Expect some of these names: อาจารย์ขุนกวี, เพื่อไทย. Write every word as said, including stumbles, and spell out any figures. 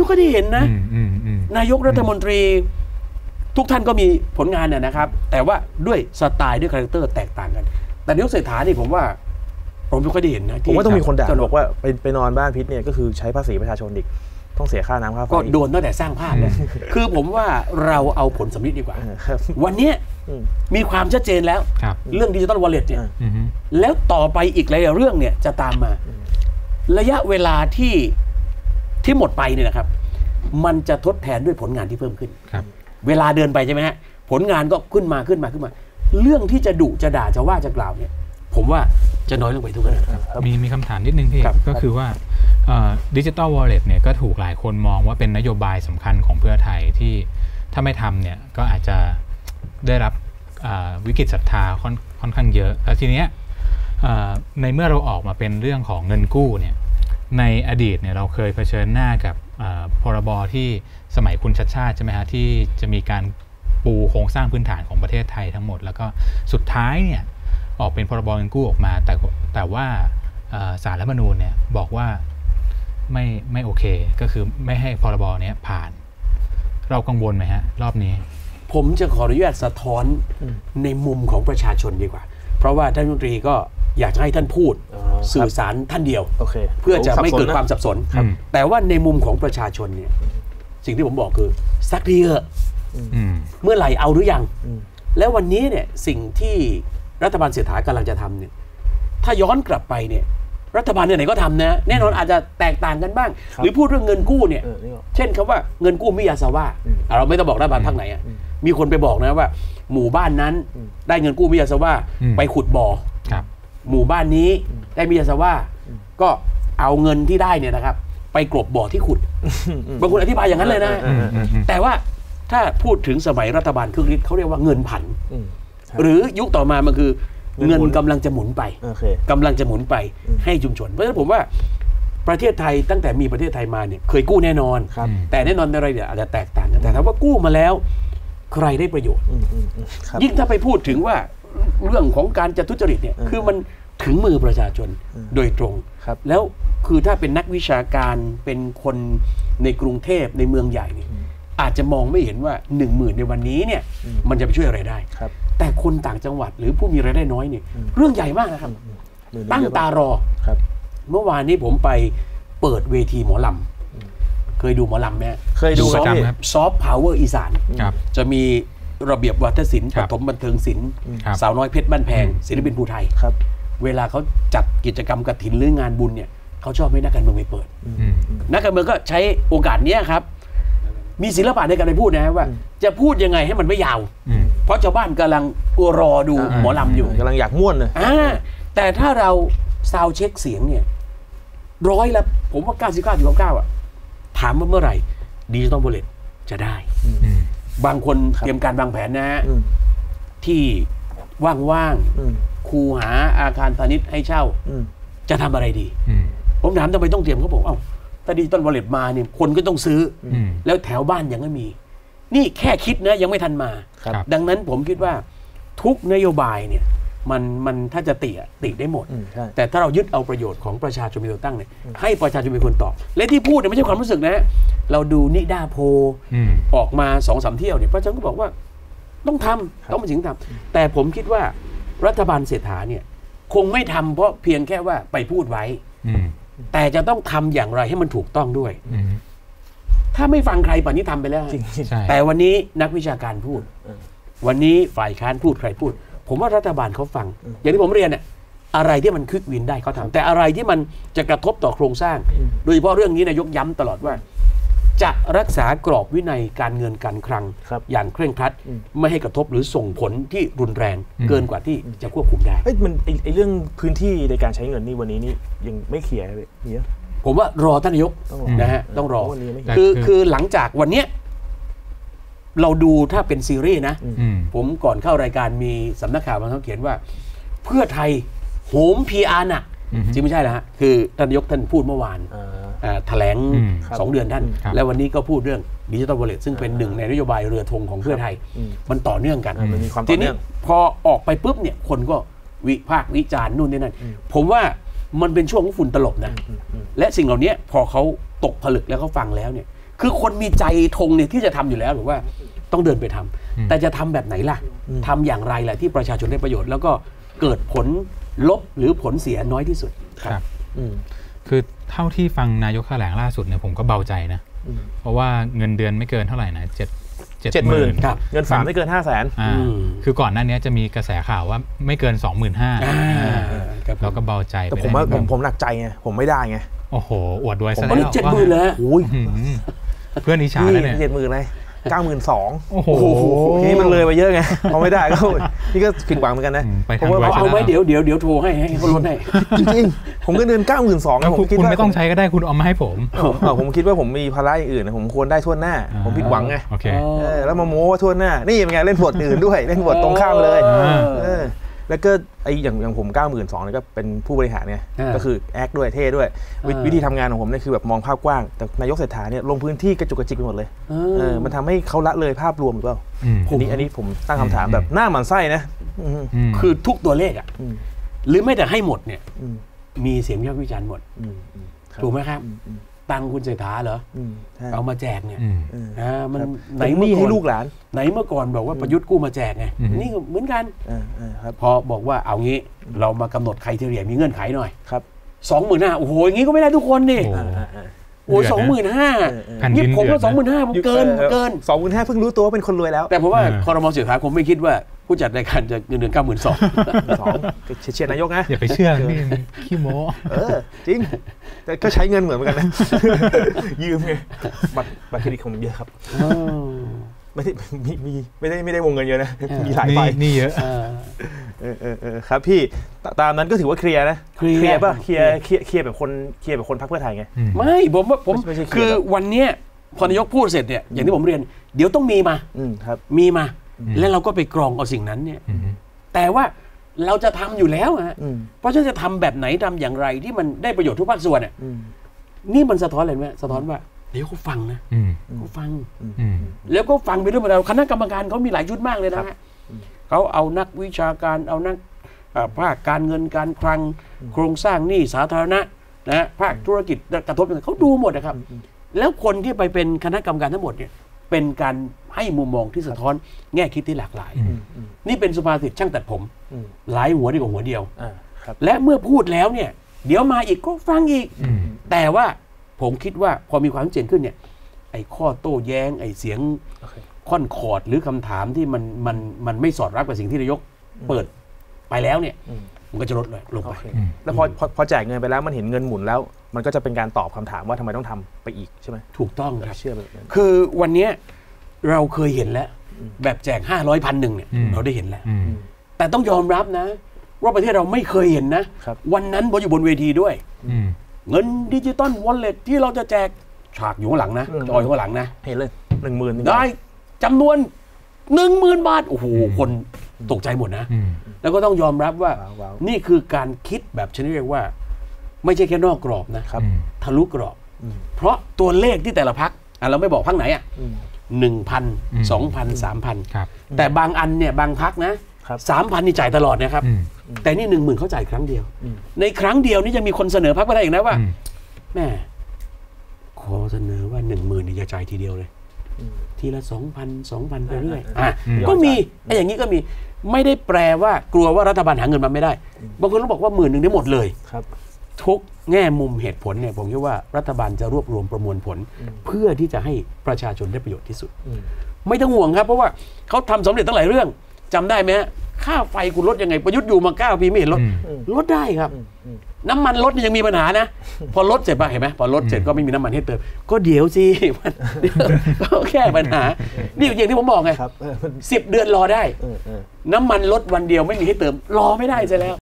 ไม่ค่อยได้เห็นนะนายกรัฐมนตรีทุกท่านก็มีผลงานเนี่ยนะครับแต่ว่าด้วยสไตล์ด้วยคาแรคเตอร์แตกต่างกันแต่นายกเศรษฐานี่ผมว่าผมไม่ค่อยได้เห็นนะผมว่าต้องมีคนด่าบอกว่าไปไปนอนบ้านพิษเนี่ยก็คือใช้ภาษีประชาชนอีกต้องเสียค่าน้ำค่าไฟก็โดนตั้งแต่สร้างภาพเลยคือผมว่าเราเอาผลสำลิดดีกว่าวันนี้มีความชัดเจนแล้วเรื่องดิจิตอลวอลเล็ตเนี่ยแล้วต่อไปอีกหลายเรื่องเนี่ยจะตามมาระยะเวลาที่ที่หมดไปเนี่ยนะครับมันจะทดแทนด้วยผลงานที่เพิ่มขึ้นเวลาเดินไปใช่ไหมฮะผลงานก็ขึ้นมาขึ้นมาขึ้นมาเรื่องที่จะดุจะด่าจะว่าจะกล่าวเนี่ยผมว่าจะน้อยลงไปทุกคนมีมีคำถามนิดนึงพี่ก็คือว่าดิจิตอลวอลเล็ตเนี่ยก็ถูกหลายคนมองว่าเป็นนโยบายสำคัญของเพื่อไทยที่ถ้าไม่ทำเนี่ยก็อาจจะได้รับวิกฤตศรัทธาค่อนค่อนข้างเยอะแล้วทีเนี้ยในเมื่อเราออกมาเป็นเรื่องของเงินกู้เนี่ยในอดีตเนี่ยเราเคยเผชิญหน้ากับพรบที่สมัยคุณชัชชาติใช่ไหมฮะที่จะมีการปูโครงสร้างพื้นฐานของประเทศไทยทั้งหมดแล้วก็สุดท้ายเนี่ยออกเป็นพรบเงินกู้ออกมาแต่แต่ว่าศาลรัฐธรรมนูญเนี่ยบอกว่าไม่ไม่โอเคก็คือไม่ให้พรบเนี้ยผ่านเรากังวลไหมฮะรอบนี้ผมจะขออนุญาตสะท้อนในมุมของประชาชนดีกว่าเพราะว่าท่านรัฐมนตรีก็อยากจะให้ท่านพูดสื่อสารท่านเดียว okay. เพื่อจะไม่เกิดความสับสนแต่ว่าในมุมของประชาชนเนี่ยสิ่งที่ผมบอกคือสักทีเถอะเมื่อไหร่เอาหรือยังแล้ววันนี้เนี่ยสิ่งที่รัฐบาลเศรษฐากำลังจะทำเนี่ยถ้าย้อนกลับไปเนี่ยรัฐบาลไหนก็ทำนะแน่นอนอาจจะแตกต่างกันบ้างหรือพูดเรื่องเงินกู้เนี่ยเช่นคำว่าเงินกู้มิยาซาวะเราไม่ต้องบอกรัฐบาลพรรคไหนอ่ะมีคนไปบอกนะว่าหมู่บ้านนั้นได้เงินกู้มิยาซาวะไปขุดบ่อหมู่บ้านนี้ได้มิยาซาวะก็เอาเงินที่ได้เนี่ยนะครับไปกลบบ่อที่ขุดบางคนอธิบายอย่างนั้นเลยนะแต่ว่าถ้าพูดถึงสมัยรัฐบาลครึ่งฤทธิ์เขาเรียกว่าเงินผันหรือยุคต่อมามันคือเงินกำลังจะหมุนไปกำลังจะหมุนไปให้ชุมชนเพราะฉะนั้นผมว่าประเทศไทยตั้งแต่มีประเทศไทยมาเนี่ยเคยกู้แน่นอนแต่แน่นอนอะไรเนี่ยอาจจะแตกต่างกันแต่ถามว่ากู้มาแล้วใครได้ประโยชน์ยิ่งถ้าไปพูดถึงว่าเรื่องของการจะทุจริตเนี่ยคือมันถึงมือประชาชนโดยตรงแล้วคือถ้าเป็นนักวิชาการเป็นคนในกรุงเทพในเมืองใหญ่เนี่ยอาจจะมองไม่เห็นว่าหนึ่งหมื่นในวันนี้เนี่ยมันจะไปช่วยอะไรได้แต่คนต่างจังหวัดหรือผู้มีรายได้น้อยเนี่ยเรื่องใหญ่มากนะครับตั้งตารอเมื่อวานนี้ผมไปเปิดเวทีหมอลำเคยดูหมอลำไหมเคยดูประจำครับซอฟต์พาวเวอร์อีสานจะมีระเบียบวัฒนศิลป์ปฐมบันเทิงศิลป์สาวน้อยเพชรบ้านแพงศิลปินภูไทยเวลาเขาจัดกิจกรรมกฐินหรืองานบุญเนี่ยเขาชอบให้นักการเมืองไปเปิดนักการเมืองก็ใช้โอกาสนี้ครับมีศิลปะในการไปพูดนะว่าจะพูดยังไงให้มันไม่ยาวเพราะชาวบ้านกำลังกลัวรอดูหมอลำอยู่กำลังอยากม่วนเลยแต่ถ้าเราซาวเช็คเสียงเนี่ยร้อยละผมว่า เก้าสิบเก้าจุดเก้าเก้า อ่ะถามว่าเมื่อไหร่ดิจิตอลวอลเล็ตจะได้บางคนเตรียมการวางแผนนะฮะที่ว่างๆคูหาอาคารพาณิชย์ให้เช่าจะทำอะไรดีผมถามทำไมต้องเตรียมเขาบอกเอ้าถ้าดิจิตอลวอลเล็ตมาเนี่ยคนก็ต้องซื้อแล้วแถวบ้านยังไม่มีนี่แค่คิดนะยังไม่ทันมาดังนั้นผมคิดว่าทุกนโยบายเนี่ยมันมันถ้าจะติติได้หมดแต่ถ้าเรายึดเอาประโยชน์ของประชาชนเป็นตัวตั้งเนี่ยให้ประชาชนเป็นคนตอบและที่พูดเนี่ยไม่ใช่ความรู้สึกนะเราดูนิดาโพออกมาสองสามเที่ยวเนี่ยพระเจ้าก็บอกว่าต้องทำต้องมาถึงทำแต่ผมคิดว่ารัฐบาลเศรษฐาเนี่ยคงไม่ทำเพราะเพียงแค่ว่าไปพูดไว้แต่จะต้องทำอย่างไรให้มันถูกต้องด้วยถ้าไม่ฟังใครป่านนี้ทำไปแล้วแต่วันนี้นักวิชาการพูดวันนี้ฝ่ายค้านพูดใครพูดผมว่ารัฐบาลเขาฟังอย่างที่ผมเรียนเนี่ยอะไรที่มันคึกวินได้เขาทำแต่อะไรที่มันจะกระทบต่อโครงสร้างโดยเฉพาะเรื่องนี้นายกย้ำตลอดว่าจะรักษากรอบวินัยการเงินการคลังอย่างเคร่งครัดไม่ให้กระทบหรือส่งผลที่รุนแรงเกินกว่าที่จะควบคุมได้มันไอ้เรื่องพื้นที่ในการใช้เงินนี่วันนี้นี่ยังไม่เคลียร์เลยเนี่ยผมว่ารอท่านนายกนะฮะต้องรอคือคือหลังจากวันนี้เราดูถ้าเป็นซีรีส์นะผมก่อนเข้ารายการมีสำนักข่าวบางท่านเขียนว่าเพื่อไทยโหมพีอาร์หนักจริงไม่ใช่นะฮะคือท่านนายกท่านพูดเมื่อวานแถลงสองเดือนท่านและวันนี้ก็พูดเรื่องดิจิทัลวอลเล็ตซึ่งเป็นหนึ่งในนโยบายเรือธงของเพื่อไทยมันต่อเนื่องกันทีนี้พอออกไปปุ๊บเนี่ยคนก็วิพากษ์วิจารณ์นู่นนี่นั่นผมว่ามันเป็นช่วงของฝุ่นตลบนะและสิ่งเหล่านี้พอเขาตกผลึกแล้วเขาฟังแล้วเนี่ย คือคนมีใจทงเนี่ยที่จะทำอยู่แล้วหรือว่าต้องเดินไปทำแต่จะทำแบบไหนล่ะทำอย่างไรล่ะที่ประชาชนได้ประโยชน์แล้วก็เกิดผลลบหรือผลเสียน้อยที่สุดครับคือเท่าที่ฟังนายกแถลงล่าสุดเนี่ยผมก็เบาใจนะเพราะว่าเงินเดือนไม่เกินเท่าไหร่นะเจ็ดเจ็ดหมื่นเงินฝากไม่เกินห้าแสนคือก่อนหน้านี้จะมีกระแสข่าวว่าไม่เกินสองหมื่นห้าเราก็เบาใจแต่ผมว่าผมผมหนักใจไงผมไม่ได้ไงโอ้โหอวดด้วยซะแล้วว่าเจ็ดหมื่นเลยเพื่อนนิชาเนี่ยเจ็ดหมื่นเลยเก้าหมื่นสองโอ้โหทีนี้มันเลยไปเยอะไงพอไม่ได้ก็นี่ก็ผิดหวังเหมือนกันนะเพราะว่าเอาไว้เดี๋ยวเดี๋ยวเดี๋ยวโทรให้ให้เขาลดให้จริงผมก็เดินเก้าหมื่นสองนะผมคิดว่าคุณไม่ต้องใช้ก็ได้คุณเอามาให้ผมผมคิดว่าผมมีภาระอย่างอื่นนะผมควรได้ทั่วหน้าผมผิดหวังไงแล้วมาโม้ว่าทั่วหน้านี่เป็นไงเล่นบทอื่นด้วยเล่นบทตรงข้ามเลยแล้วก็ไออย่างอย่างผม เก้าหมื่นสองพัน นี่ก็เป็นผู้บริหารเนี่ยก็คือแอคด้วยเท่ด้วยวิธีทำงานของผมเนี่ยคือแบบมองภาพกว้างแต่นายกเศรษฐาเนี่ยลงพื้นที่กระจุกกระจิกไปหมดเลยเออมันทำให้เขาละเลยภาพรวมหรือเปล่าอันนี้อันนี้ผมตั้งคำถามแบบหน้าหมันไส้นะคือทุกตัวเลขอ่ะหรือไม่แต่ให้หมดเนี่ยมีเสียงวิพากษ์วิจารณ์หมดถูกไหมครับตังคุณเศรษฐาเหรอเอามาแจกเนี่ยมันไหนนี่ให้ลูกหลานไหนเมื่อก่อนบอกว่าประยุทธ์กู้มาแจกไงนี่เหมือนกันพอบอกว่าเอางี้เรามากำหนดใครที่เรียนมีเงื่อนไขหน่อยครับสองหมื่นห้าโอ้โหอย่างงี้ก็ไม่ได้ทุกคนนี่โอ้สองหมื่นห้านี่ผมก็สองหมื่นห้าผมเกินเกินสองหมื่นห้าเพิ่งรู้ตัวเป็นคนรวยแล้วแต่ผมว่าครม.เศรษฐาคงไม่คิดว่าผู้จัดรายการจะเงินเดือนเก้าหมื่นสองสองเชียร์นายกนะอย่าไปเชื่อขี้โม้เออจริงแต่ก็ใช้เงินเหมือนกันนะยืมไงบัตรบัตรเครดิตของผมเยอะครับไม่ได้มีไม่ได้ไม่ได้วงเงินเยอะนะมีหลายไปนี่เยอะเออเออเออครับพี่ตามนั้นก็ถือว่าเคลียร์นะเคลียร์ป่ะเคลียร์เคลียร์แบบคนเคลียร์แบบคนพรรคเพื่อไทยไงไม่ผมว่าผมคือวันนี้พอนายกพูดเสร็จเนี่ยอย่างที่ผมเรียนเดี๋ยวต้องมีมาครับมีมาแล้วเราก็ไปกรองเอาสิ่งนั้นเนี่ยแต่ว่าเราจะทำอยู่แล้วฮะเพราะฉะนั้นจะทำแบบไหนทำอย่างไรที่มันได้ประโยชน์ทุกภาคส่วนเนี่ยนี่มันสะท้อนอะไรไหมสะท้อนว่าเดี๋ยวเขาฟังนะเขาฟังแล้วก็ฟังไปเรื่องเราคณะกรรมการเขามีหลายชุดมากเลยนะฮะเขาเอานักวิชาการเอานักภาคการเงินการคลังโครงสร้างหนี้สาธารณะนะภาคธุรกิจกระทบเขาดูหมดนะครับแล้วคนที่ไปเป็นคณะกรรมการทั้งหมดเนี่ยเป็นการให้มุมมองที่สะท้อนแง่คิดที่หลากหลายนี่เป็นสุภาษิตช่างตัดผมหลายหัวดีกว่าหัวเดียวและเมื่อพูดแล้วเนี่ยเดี๋ยวมาอีกก็ฟังอีกแต่ว่าผมคิดว่าพอมีความเจนขึ้นเนี่ยไอ้ข้อโต้แย้งไอ้เสียงค่อนขอดหรือคำถามที่มันมันมันไม่สอดรับกับสิ่งที่นายกเปิดไปแล้วเนี่ยมันก็จะลดลงไปแล้วพอพอแจกเงินไปแล้วมันเห็นเงินหมุนแล้วมันก็จะเป็นการตอบคำถามว่าทำไมต้องทำไปอีกใช่ไหมถูกต้องครับเชื่อแบบนั้นคือวันนี้เราเคยเห็นแล้วแบบแจกห้าร้อยพันหนึ่งเนี่ยเราได้เห็นแล้วแต่ต้องยอมรับนะว่าประเทศเราไม่เคยเห็นนะวันนั้นบนอยู่บนเวทีด้วยเงินดิจิตอลวอลเล็ตที่เราจะแจกฉากอยู่ข้างหลังนะจอยข้างหลังนะเห็นเลยหนึ่งหมื่นได้จำนวนหนึ่งหมื่นบาทโอ้โหคนตกใจหมดนะแล้วก็ต้องยอมรับว่านี่คือการคิดแบบชนิดเรียกว่าไม่ใช่แค่นอกกรอบนะครับทะลุกรอบเพราะตัวเลขที่แต่ละพรรคเราไม่บอกพรรคไหนอ่ะหนึ่งพันสองพันสามพันแต่บางอันเนี่ยบางพรรคนะสามพันนี่จ่ายตลอดนะครับแต่นี่หนึ่งหมื่นเขาจ่ายครั้งเดียวในครั้งเดียวนี่จะมีคนเสนอพรรคไปได้อีกนะว่าแม่ขอเสนอว่าหนึ่งหมื่นนี่จะจ่ายทีเดียวเลยทีละสองพันสองพันไปเรื่อยก็มีไอ้อย่างนี้ก็มีไม่ได้แปลว่ากลัวว่ารัฐบาลหาเงินมาไม่ได้บางคนต้องบอกว่าหมื่นหนึ่งได้หมดเลยทุกแง่มุมเหตุผลเนี่ยผมคิดว่ารัฐบาลจะรวบรวมประมวลผลเพื่อที่จะให้ประชาชนได้ประโยชน์ที่สุดไม่ต้องห่วงครับเพราะว่าเขาทำสำเร็จตั้งหลายเรื่องจำได้ไหมค่าไฟคุณลดยังไงประยุทธ์อยู่มาเก้าปีไม่เห็นลดลดได้ครับน้ำมันลดยังมีปัญหานะพอลดเสร็จป่ะเห็นไหมพอลดเสร็จก็ไม่มีน้ำมันให้เติมก็เดี๋ยวสิมันก็แค่ปัญหานี่อย่างที่ผมบอกไงสิบเดือนรอได้น้ำมันลดวันเดียวไม่มีให้เติมรอไม่ได้ซะแล้ว